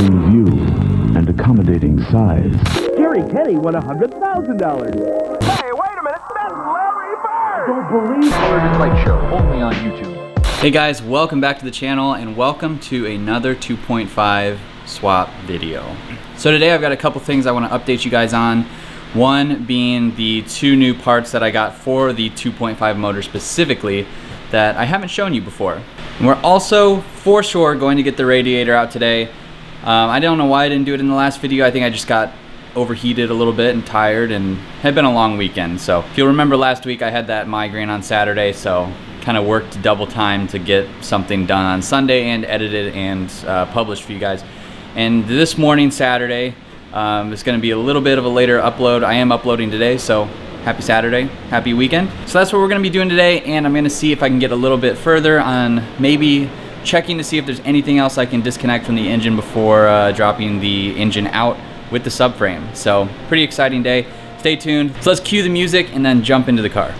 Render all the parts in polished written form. in view and accommodating size. Gary Kenny won $100,000. Hey, wait a minute, that's Larry Bird! I don't believe it. Light show, only on YouTube. Hey guys, welcome back to the channel and welcome to another 2.5 swap video. So today I've got a couple things I want to update you guys on. One being the two new parts that I got for the 2.5 motor specifically that I haven't shown you before. And we're also for sure going to get the radiator out today. I don't know why I didn't do it in the last video. I think I just got overheated a little bit and tired, and had been a long weekend. So if you'll remember last week, I had that migraine on Saturday, so kind of worked double time to get something done on Sunday and edited and published for you guys. And this morning, Saturday, it's going to be a little bit of a later upload. I am uploading today, so happy Saturday, happy weekend. So that's what we're going to be doing today, and I'm going to see if I can get a little bit further on maybe checking to see if there's anything else I can disconnect from the engine before dropping the engine out with the subframe. So pretty exciting day. Stay tuned. So let's cue the music and then jump into the car.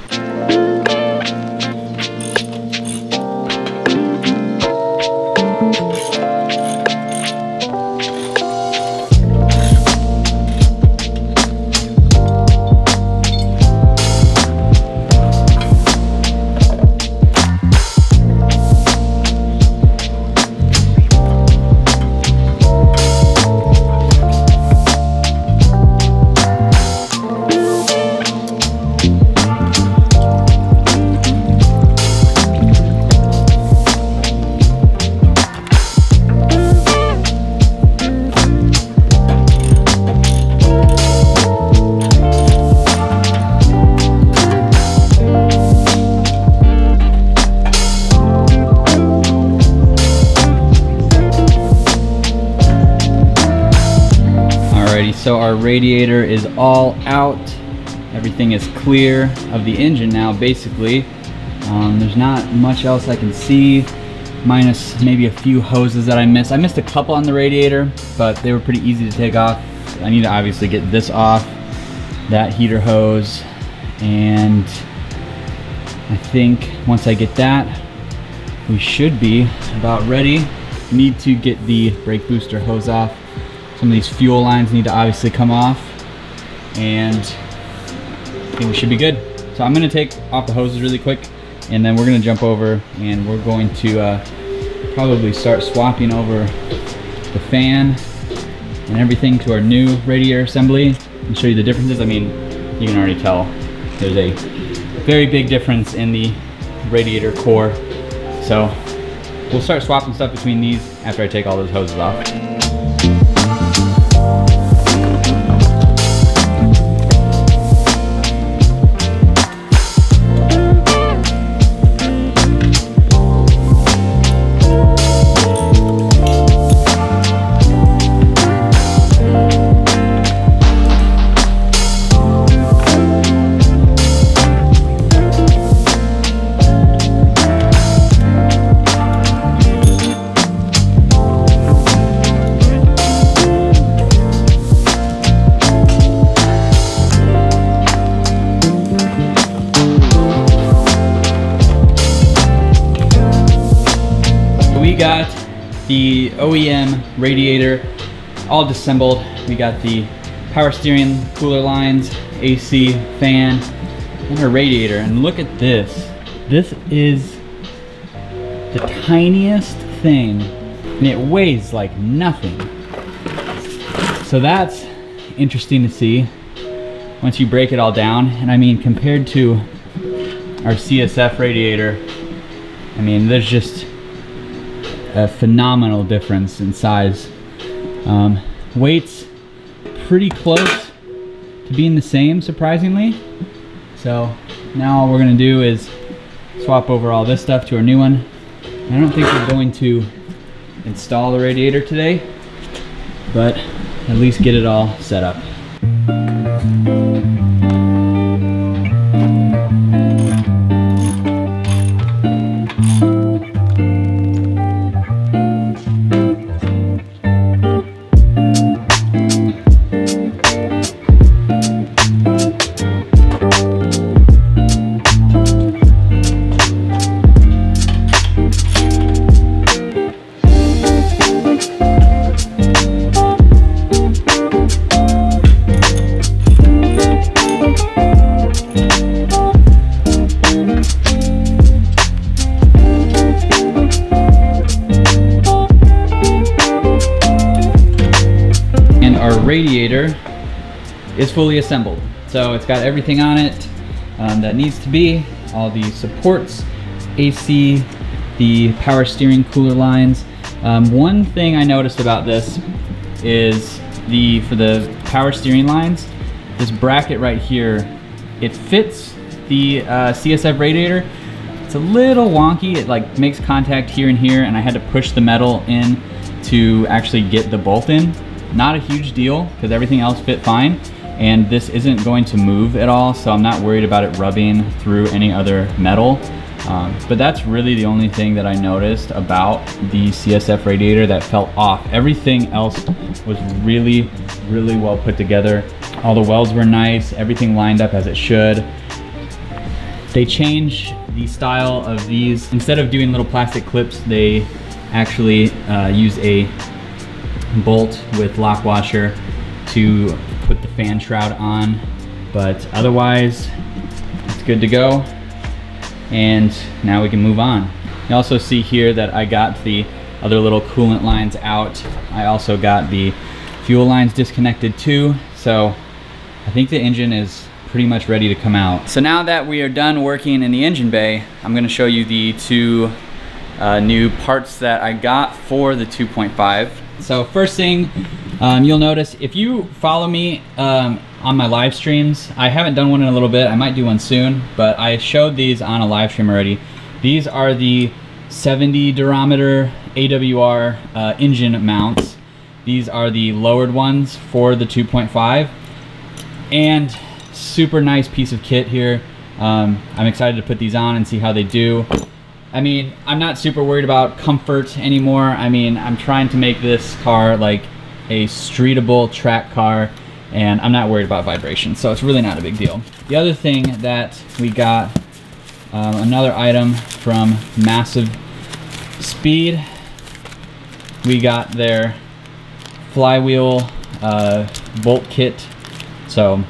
So our radiator is all out. Everything is clear of the engine now, basically. There's not much else I can see, minus maybe a few hoses that I missed. I missed a couple on the radiator, but they were pretty easy to take off. I need to obviously get this off, that heater hose, and I think once I get that, we should be about ready. Need to get the brake booster hose off. Some of these fuel lines need to obviously come off, and I think we should be good. So I'm gonna take off the hoses really quick, and then we're gonna jump over and we're going to probably start swapping over the fan and everything to our new radiator assembly and show you the differences. I mean, you can already tell there's a very big difference in the radiator core. So we'll start swapping stuff between these after I take all those hoses off. Got the OEM radiator all disassembled. We got the power steering, cooler lines, AC, fan, and her radiator. And look at this. This is the tiniest thing, and it weighs like nothing. So that's interesting to see once you break it all down. And I mean, compared to our CSF radiator, I mean, there's just a phenomenal difference in size. Weight's pretty close to being the same, surprisingly. So now all we're gonna do is swap over all this stuff to our new one. I don't think we're going to install the radiator today, but at least get it all set up. radiator is fully assembled. So it's got everything on it that needs to be, all the supports, AC, the power steering cooler lines. One thing I noticed about this is for the power steering lines, this bracket right here, it fits the CSF radiator. It's a little wonky. It like makes contact here and here, and I had to push the metal in to actually get the bolt in. Not a huge deal because everything else fit fine, and this isn't going to move at all, so I'm not worried about it rubbing through any other metal. But that's really the only thing that I noticed about the CSF radiator that felt off. Everything else was really, really well put together. All the welds were nice, everything lined up as it should. They changed the style of these. Instead of doing little plastic clips, they actually use a bolt with lock washer to put the fan shroud on. But otherwise, it's good to go. And now we can move on. You also see here that I got the other little coolant lines out. I also got the fuel lines disconnected too. So I think the engine is pretty much ready to come out. So now that we are done working in the engine bay, I'm gonna show you the two new parts that I got for the 2.5. So first thing you'll notice, if you follow me on my live streams, I haven't done one in a little bit, I might do one soon, but I showed these on a live stream already. These are the 70 durometer AWR engine mounts. These are the lowered ones for the 2.5, and super nice piece of kit here. I'm excited to put these on and see how they do. I mean, I'm not super worried about comfort anymore. I mean, I'm trying to make this car like a streetable track car, and I'm not worried about vibration, so it's really not a big deal. The other thing that we got, another item from Massive Speed, we got their flywheel bolt kit. So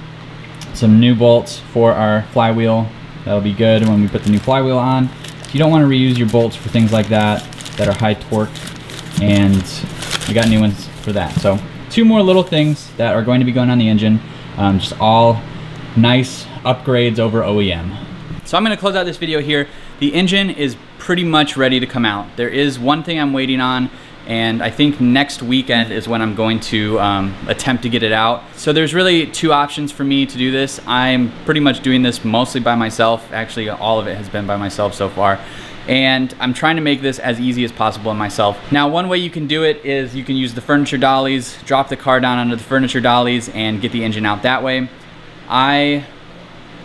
some new bolts for our flywheel. That'll be good when we put the new flywheel on. So you don't want to reuse your bolts for things like that that are high torque, and we got new ones for that. So two more little things that are going to be going on the engine, just all nice upgrades over OEM. So I'm going to close out this video here. The engine is pretty much ready to come out. There is one thing I'm waiting on, and I think next weekend is when I'm going to attempt to get it out. So there's really two options for me to do this. I'm pretty much doing this mostly by myself. Actually, all of it has been by myself so far. And I'm trying to make this as easy as possible on myself. Now, one way you can do it is you can use the furniture dollies, drop the car down under the furniture dollies and get the engine out that way. I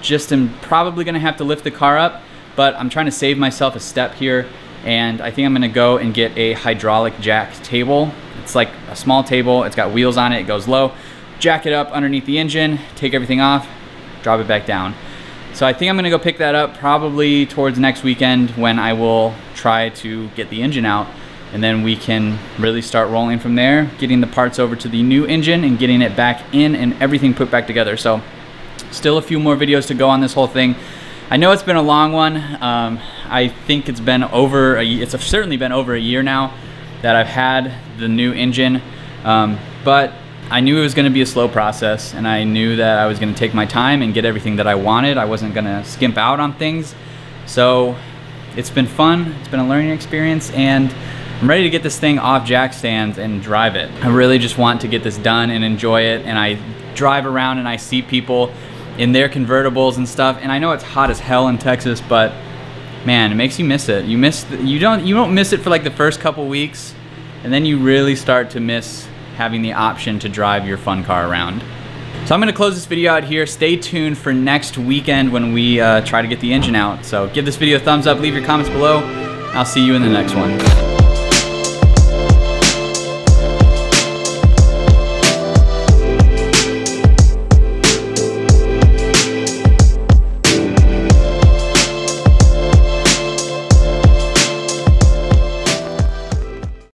just am probably gonna have to lift the car up, but I'm trying to save myself a step here, and I think I'm gonna go and get a hydraulic jack table. It's like a small table, it's got wheels on it, it goes low. Jack it up underneath the engine, take everything off, drop it back down. So I think I'm gonna go pick that up probably towards next weekend, when I will try to get the engine out, and then we can really start rolling from there, getting the parts over to the new engine and getting it back in and everything put back together. So still a few more videos to go on this whole thing. I know it's been a long one. I think it's been certainly been over a year now that I've had the new engine, but I knew it was gonna be a slow process, and I knew that I was gonna take my time and get everything that I wanted. I wasn't gonna skimp out on things. So it's been fun, it's been a learning experience, and I'm ready to get this thing off jack stands and drive it. I really just want to get this done and enjoy it, and I drive around and I see people in their convertibles and stuff, and I know it's hot as hell in Texas, but man, it makes you miss it. You don't miss it for like the first couple weeks, and then you really start to miss having the option to drive your fun car around. So I'm gonna close this video out here. Stay tuned for next weekend when we try to get the engine out. So give this video a thumbs up, leave your comments below. I'll see you in the next one.